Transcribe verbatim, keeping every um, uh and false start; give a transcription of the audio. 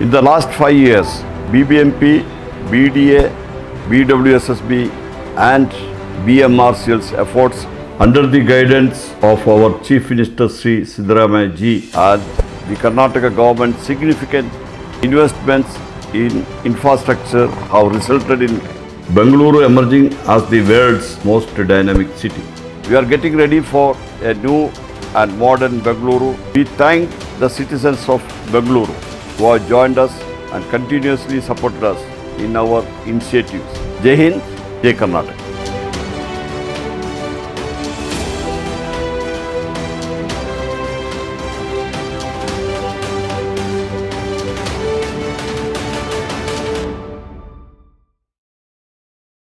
In the last five years, B B M P, B D A, B W S S B and B M R C L's efforts under the guidance of our Chief Minister Sri Siddaramaiah ji and the Karnataka government significant investments in infrastructure have resulted in Bengaluru emerging as the world's most dynamic city. We are getting ready for a new and modern Bengaluru. We thank the citizens of Bengaluru who have joined us and continuously supported us in our initiatives. Jai Hind, Jai Karnataka.